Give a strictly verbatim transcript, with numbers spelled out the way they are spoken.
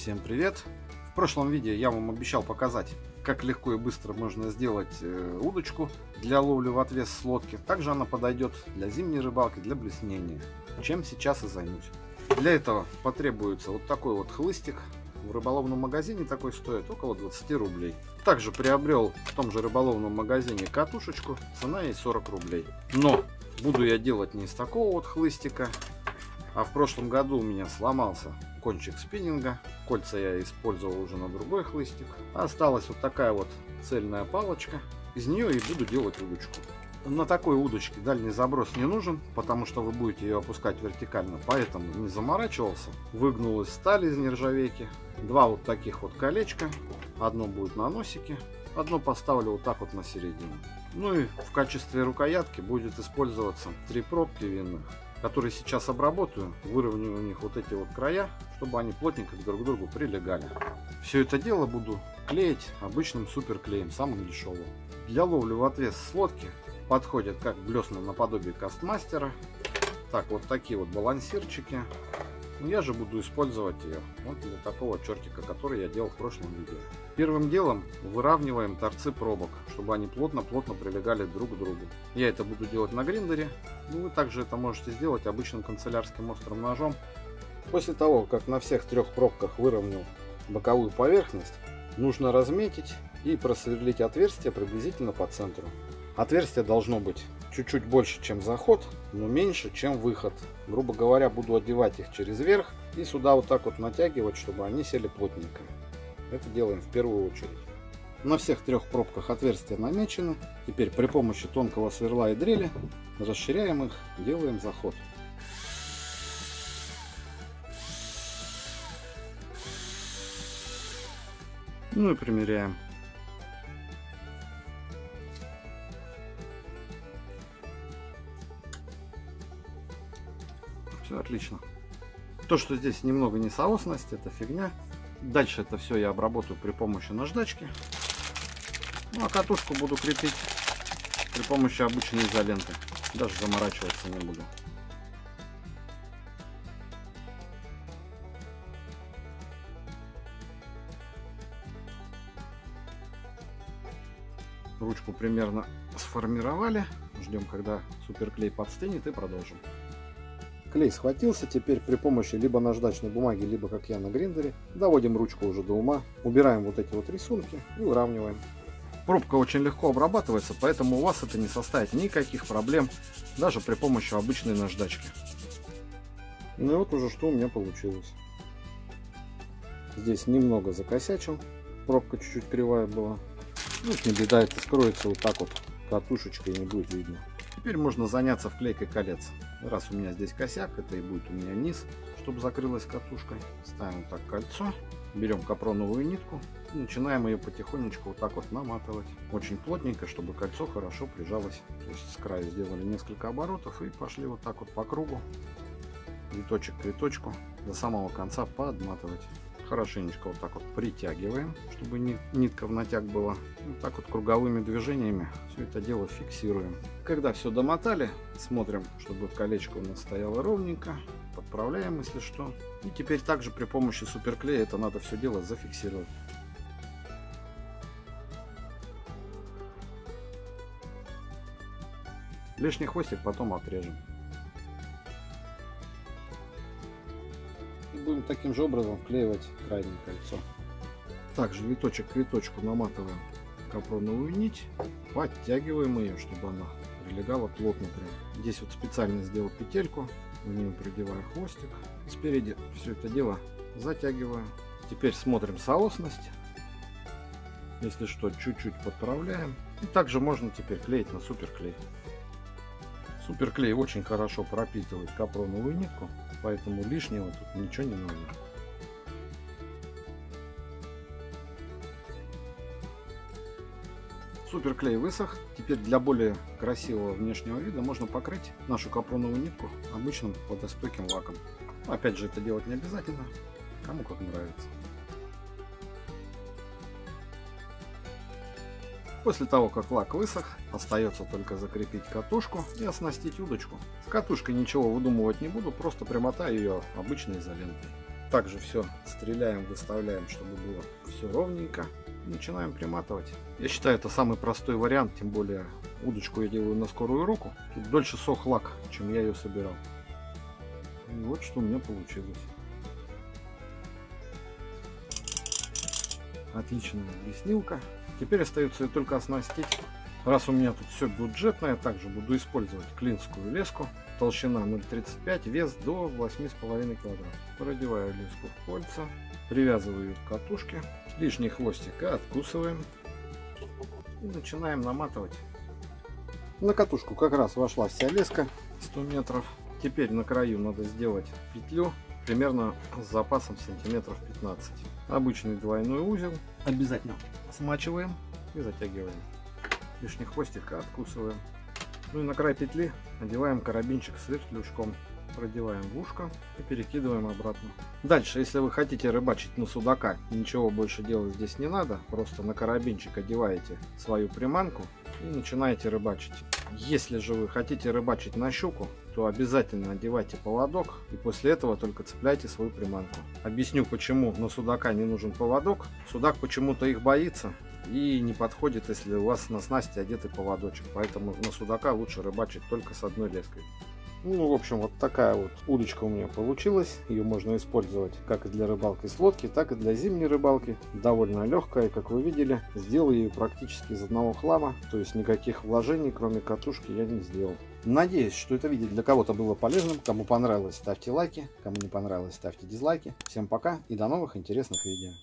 Всем привет! В прошлом видео я вам обещал показать, как легко и быстро можно сделать удочку для ловли в отвес с лодки. Также она подойдет для зимней рыбалки, для блеснения, чем сейчас и займусь. Для этого потребуется вот такой вот хлыстик. В рыболовном магазине такой стоит около двадцати рублей. Также приобрел в том же рыболовном магазине катушечку, цена ей сорок рублей. Но буду я делать не из такого вот хлыстика, а в прошлом году у меня сломался кончик спиннинга. Кольца я использовал уже на другой хлыстик. Осталась вот такая вот цельная палочка. Из нее и буду делать удочку. На такой удочке дальний заброс не нужен, потому что вы будете ее опускать вертикально. Поэтому не заморачивался. Выгнулась сталь из нержавейки. Два вот таких вот колечка. Одно будет на носике. Одно поставлю вот так вот на середину. Ну и в качестве рукоятки будет использоваться три пробки винных, которые сейчас обработаю, выровняю у них вот эти вот края, чтобы они плотненько друг к другу прилегали. Все это дело буду клеить обычным суперклеем, самым дешевым. Для ловли в отвес с лодки подходят как блесна наподобие кастмастера, так вот такие вот балансирчики. Я же буду использовать ее вот для такого чертика, который я делал в прошлом видео. Первым делом выравниваем торцы пробок, чтобы они плотно-плотно прилегали друг к другу. Я это буду делать на гриндере, но вы также это можете сделать обычным канцелярским острым ножом. После того, как на всех трех пробках выровнял боковую поверхность, нужно разметить и просверлить отверстие приблизительно по центру. Отверстие должно быть чуть-чуть больше, чем заход, но меньше, чем выход. Грубо говоря, буду одевать их через верх и сюда вот так вот натягивать, чтобы они сели плотненько. Это делаем в первую очередь. На всех трех пробках отверстия намечены. Теперь при помощи тонкого сверла и дрели расширяем их, делаем заход. Ну и примеряем. Отлично. То, что здесь немного несоосность, это фигня. Дальше это все я обработаю при помощи наждачки. Ну а катушку буду крепить при помощи обычной изоленты. Даже заморачиваться не буду. Ручку примерно сформировали. Ждем, когда суперклей подстынет, и продолжим. Клей схватился, теперь при помощи либо наждачной бумаги, либо, как я на гриндере, доводим ручку уже до ума, убираем вот эти вот рисунки и выравниваем. Пробка очень легко обрабатывается, поэтому у вас это не составит никаких проблем, даже при помощи обычной наждачки. Ну и вот уже что у меня получилось. Здесь немного закосячил, пробка чуть-чуть кривая была. Ну, не беда, это скроется вот так вот катушечкой, не будет видно. Теперь можно заняться вклейкой колец. Раз у меня здесь косяк, это и будет у меня низ, чтобы закрылась катушкой. Ставим так кольцо, берем капроновую нитку и начинаем ее потихонечку вот так вот наматывать. Очень плотненько, чтобы кольцо хорошо прижалось. То есть с края сделали несколько оборотов и пошли вот так вот по кругу, виточек к виточку, до самого конца подматывать. Хорошенечко вот так вот притягиваем, чтобы нитка в натяг была. Вот так вот круговыми движениями все это дело фиксируем. Когда все домотали, смотрим, чтобы колечко у нас стояло ровненько, подправляем, если что. И теперь также при помощи суперклея это надо все дело зафиксировать. Лишний хвостик потом отрежем. Будем таким же образом вклеивать крайнее кольцо. Также виточек к виточку наматываем капроновую нить, подтягиваем ее, чтобы она прилегала плотно. Здесь вот специально сделал петельку, в нее придеваю хвостик, и спереди все это дело затягиваю. Теперь смотрим соосность, если что, чуть-чуть подправляем. И также можно теперь клеить на суперклей. Суперклей очень хорошо пропитывает капроновую нитку, поэтому лишнего тут ничего не нужно. Суперклей высох. Теперь для более красивого внешнего вида можно покрыть нашу капроновую нитку обычным водостойким лаком. Опять же, это делать не обязательно, кому как нравится. После того, как лак высох, остается только закрепить катушку и оснастить удочку. С катушкой ничего выдумывать не буду, просто примотаю ее обычной изолентой. Также все стреляем, выставляем, чтобы было все ровненько. Начинаем приматывать. Я считаю, это самый простой вариант, тем более удочку я делаю на скорую руку. Тут дольше сох лак, чем я ее собирал. И вот что у меня получилось. Отличная леснилка. Теперь остается ее только оснастить. Раз у меня тут все бюджетное, также буду использовать клинскую леску. Толщина ноль тридцать пять, вес до восьми с половиной килограммов. Продеваю леску в кольца, привязываю к катушке. Лишний хвостик откусываем. И начинаем наматывать. На катушку как раз вошла вся леска, сто метров. Теперь на краю надо сделать петлю, примерно с запасом сантиметров пятнадцать. Обычный двойной узел. Обязательно смачиваем и затягиваем. Лишний хвостик откусываем. Ну и на край петли надеваем карабинчик с вертлюжком. Продеваем в ушко и перекидываем обратно. Дальше, если вы хотите рыбачить на судака, ничего больше делать здесь не надо. Просто на карабинчик одеваете свою приманку и начинаете рыбачить. Если же вы хотите рыбачить на щуку, то обязательно одевайте поводок и после этого только цепляйте свою приманку. Объясню, почему на судака не нужен поводок. Судак почему-то их боится и не подходит, если у вас на снасти одетый поводочек. Поэтому на судака лучше рыбачить только с одной леской. Ну, в общем, вот такая вот удочка у меня получилась. Ее можно использовать как и для рыбалки с лодки, так и для зимней рыбалки. Довольно легкая, как вы видели. Сделал ее практически из одного хлама, то есть никаких вложений, кроме катушки, я не сделал. Надеюсь, что это видео для кого-то было полезным. Кому понравилось, ставьте лайки. Кому не понравилось, ставьте дизлайки. Всем пока и до новых интересных видео.